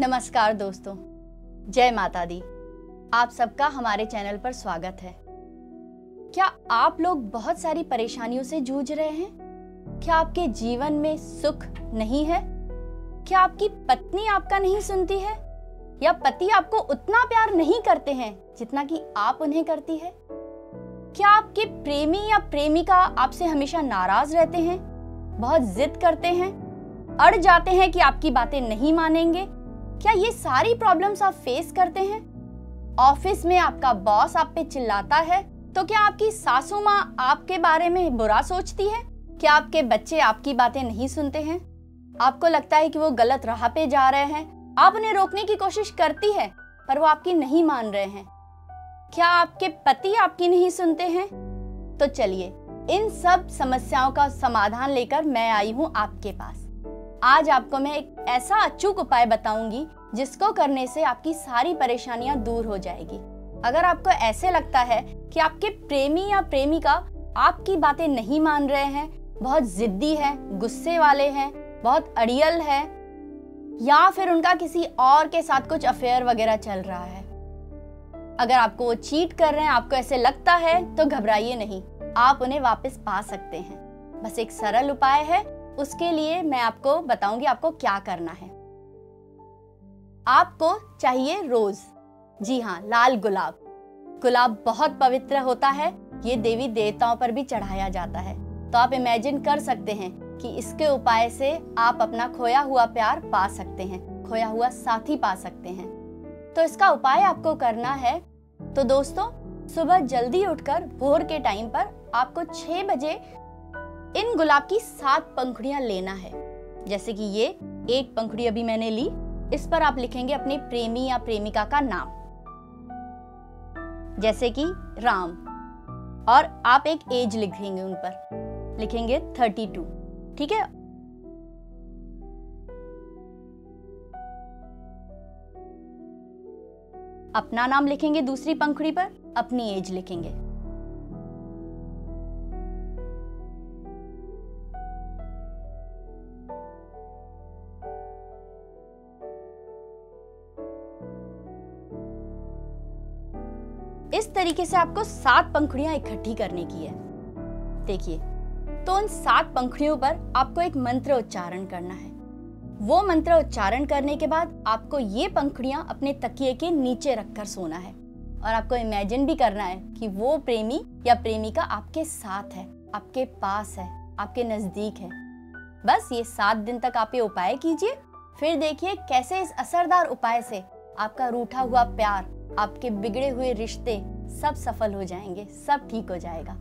नमस्कार दोस्तों, जय माता दी। आप सबका हमारे चैनल पर स्वागत है। क्या आप लोग बहुत सारी परेशानियों से जूझ रहे हैं? क्या आपके जीवन में सुख नहीं है? क्या आपकी पत्नी आपका नहीं सुनती है या पति आपको उतना प्यार नहीं करते हैं जितना कि आप उन्हें करती है? क्या आपके प्रेमी या प्रेमिका आपसे हमेशा नाराज रहते हैं, बहुत जिद करते हैं, अड़ जाते हैं कि आपकी बातें नहीं मानेंगे? क्या ये सारी प्रॉब्लम्स आप फेस करते हैं? ऑफिस में आपका बॉस आप पे चिल्लाता है तो क्या आपकी सासू माँ आपके बारे में बुरा सोचती है? क्या आपके बच्चे आपकी बातें नहीं सुनते हैं? आपको लगता है कि वो गलत राह पे जा रहे हैं, आप उन्हें रोकने की कोशिश करती है पर वो आपकी नहीं मान रहे हैं। क्या आपके पति आपकी नहीं सुनते हैं? तो चलिए इन सब समस्याओं का समाधान लेकर मैं आई हूँ आपके पास। आज आपको मैं एक ऐसा अचूक उपाय बताऊंगी जिसको करने से आपकी सारी परेशानियां दूर हो जाएगी। अगर आपको ऐसे लगता है कि आपके प्रेमी या प्रेमिका आपकी बातें नहीं मान रहे हैं, बहुत जिद्दी हैं, गुस्से वाले हैं, बहुत अड़ियल है, या फिर उनका किसी और के साथ कुछ अफेयर वगैरह चल रहा है, अगर आपको वो चीट कर रहे हैं, आपको ऐसे लगता है, तो घबराइए नहीं, आप उन्हें वापस पा सकते हैं। बस एक सरल उपाय है, उसके लिए मैं आपको बताऊंगी आपको क्या करना है। आपको चाहिए रोज, जी हाँ, लाल गुलाब। गुलाब बहुत पवित्र होता है, ये देवी देवताओं पर भी चढ़ाया जाता है, तो आप इमेजिन कर सकते हैं कि इसके उपाय से आप अपना खोया हुआ प्यार पा सकते हैं, खोया हुआ साथी पा सकते हैं। तो इसका उपाय आपको करना है, तो दोस्तों सुबह जल्दी उठकर भोर के टाइम पर आपको 6 बजे इन गुलाब की 7 पंखुड़ियां लेना है। जैसे कि ये 1 पंखुड़ी अभी मैंने ली, इस पर आप लिखेंगे अपने प्रेमी या प्रेमिका का नाम, जैसे कि राम, और आप एक एज लिखेंगे, उन पर लिखेंगे 32, ठीक है। अपना नाम लिखेंगे, दूसरी पंखुड़ी पर अपनी एज लिखेंगे। इस तरीके से आपको 7 पंखुड़ियां इकट्ठी करने की है। देखिए, तो उन 7 पंखुड़ियों पर आपको एक मंत्र उच्चारण करना है। वो मंत्र उच्चारण करने के बाद आपको ये पंखुड़ियां अपने तकिए के नीचे रखकर सोना है, और आपको इमेजिन भी करना है कि वो प्रेमी या प्रेमिका आपके साथ है, आपके पास है, आपके नजदीक है। बस ये 7 दिन तक आप ये उपाय कीजिए, फिर देखिए कैसे इस असरदार उपाय से आपका रूठा हुआ प्यार, आपके बिगड़े हुए रिश्ते सब सफल हो जाएंगे, सब ठीक हो जाएगा।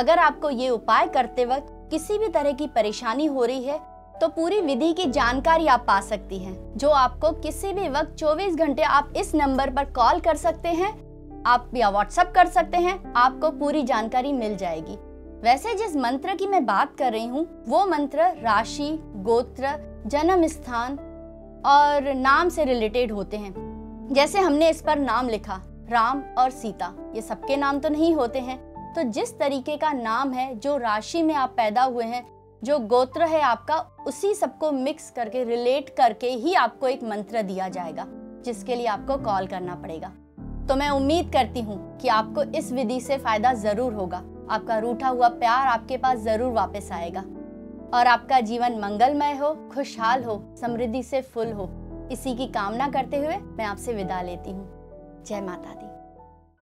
अगर आपको ये उपाय करते वक्त किसी भी तरह की परेशानी हो रही है तो पूरी विधि की जानकारी आप पा सकती हैं, जो आपको किसी भी वक्त 24 घंटे आप इस नंबर पर कॉल कर सकते हैं, आप या व्हाट्सएप कर सकते हैं, आपको पूरी जानकारी मिल जाएगी। वैसे जिस मंत्र की मैं बात कर रही हूँ वो मंत्र राशि, गोत्र, जन्म स्थान और नाम से रिलेटेड होते हैं। जैसे हमने इस पर नाम लिखा राम और सीता, ये सबके नाम तो नहीं होते हैं, तो जिस तरीके का नाम है, जो राशि में आप पैदा हुए हैं, जो गोत्र है आपका, उसी सबको मिक्स करके, रिलेट करके ही आपको एक मंत्र दिया जाएगा, जिसके लिए आपको कॉल करना पड़ेगा। तो मैं उम्मीद करती हूँ कि आपको इस विधि से फायदा जरूर होगा, आपका रूठा हुआ प्यार आपके पास जरूर वापस आएगा, और आपका जीवन मंगलमय हो, खुशहाल हो, समृद्धि से फुल हो। इसी की कामना करते हुए मैं आपसे विदा लेती हूँ। जय माता दी।